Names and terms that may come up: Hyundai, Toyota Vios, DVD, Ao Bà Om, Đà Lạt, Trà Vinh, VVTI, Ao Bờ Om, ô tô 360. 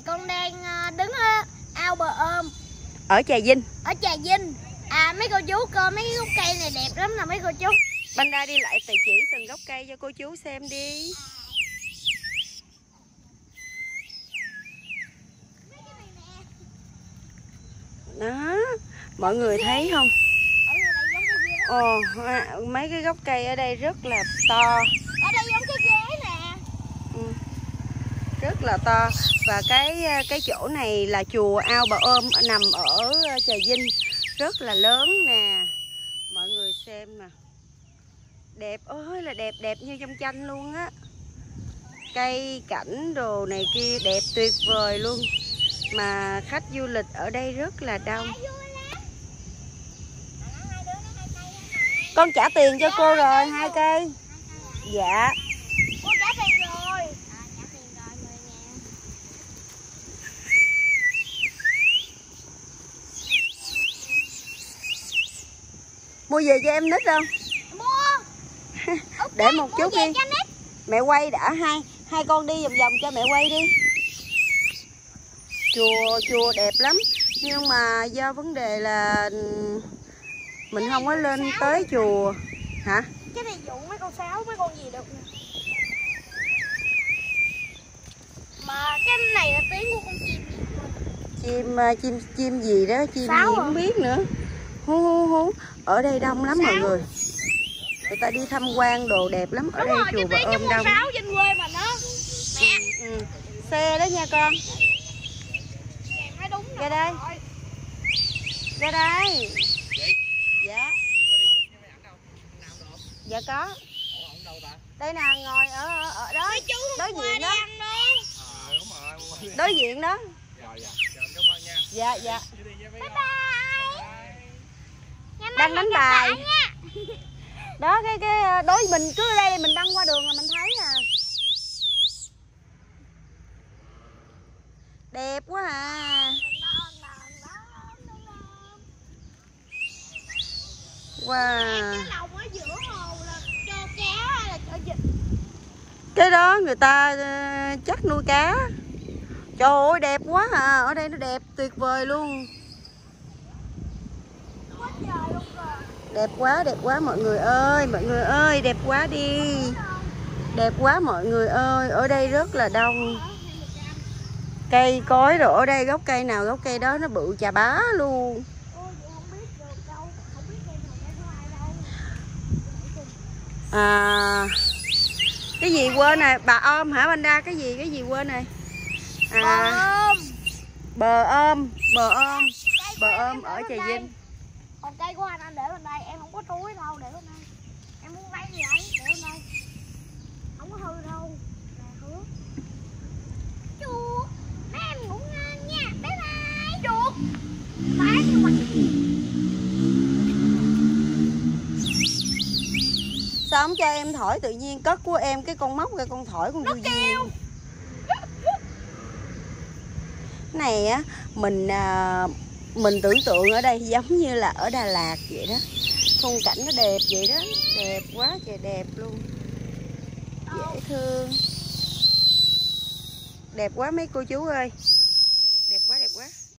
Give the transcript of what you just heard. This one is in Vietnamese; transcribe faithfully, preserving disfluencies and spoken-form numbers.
thì con đang đứng ở Ao Bà Om ở Trà Vinh. Ở Trà Vinh. À mấy cô chú coi mấy gốc cây này đẹp lắm nè mấy cô chú. Ban ra đi lại tùy chỉ từng gốc cây cho cô chú xem đi. Đó, mọi người thấy không? Ồ, mấy cái gốc cây ở đây rất là to. Ở đây giống cái ghế nè. Ừ, rất là to. Và cái cái chỗ này là chùa Ao Bà Om nằm ở Trà Vinh, rất là lớn nè. Mọi người xem nè. Đẹp ơi là đẹp, đẹp như trong tranh luôn á. Cây cảnh đồ này kia đẹp tuyệt vời luôn. Mà khách du lịch ở đây rất là đông. Con trả tiền cho cô rồi hai cây. Dạ. Con trả tiền rồi. À, trả tiền rồi mười ngàn. Mua về cho em nít không? Mua. Okay, để một chút đi. Mẹ quay đã, hai hai con đi vòng vòng cho mẹ quay đi. Chùa chùa đẹp lắm, nhưng mà do vấn đề là mình không có lên tới chùa hả? Cái này dụ mấy con sáo mấy con gì được nè. Mà cái này là tiếng của con chim gì? Chim chim chim gì đó, chim sáo gì à? Không biết nữa. Hú hú hú. Ở đây đông lắm sáo. Mọi người. Người ta đi tham quan đồ đẹp lắm. Ở đúng đây rồi, chùa Bà Om đông. Sáo trên quê mà nó. Mẹ. Ừ, ừ. Xe đó nha con. Đúng ra đây. Rồi. Ra đây. Dạ. Dạ có. Đây nè, ngồi ở ở đó. Đối diện đó. Đối diện đó. Dạ dạ. Bye bye. Đang đánh bài. Đó cái cái đối mình cứ ở đây mình băng qua đường là mình thấy nè. Đẹp quá à. Wow. Cái đó người ta chắc nuôi cá. Trời ơi đẹp quá à. Ở đây nó đẹp tuyệt vời luôn. Đẹp quá, đẹp quá mọi người ơi. Mọi người ơi, đẹp quá đi. Đẹp quá mọi người ơi. Ở đây rất là đông. Cây cối rồi, ở đây gốc cây nào gốc cây đó nó bự chà bá luôn. À, cái gì quên này, bà Om hả bên ra cái gì cái gì quên này. À, bờ Om, bờ Om, bờ Om ở Trà Vinh. Còn cây của anh anh để bên đây, em không có túi đâu để bên đây. Em muốn lấy gì ấy để bên đây. Không có hư đâu. Chuột, mấy em ngủ ngon nha. Bye bye. Chuột. Bye sao không cho em thổi tự nhiên, cất của em cái con móc ra con thổi con vui kêu này á. Mình à, mình tưởng tượng ở đây giống như là ở Đà Lạt vậy đó, khung cảnh nó đẹp vậy đó, đẹp quá trời đẹp luôn, dễ thương, đẹp quá mấy cô chú ơi.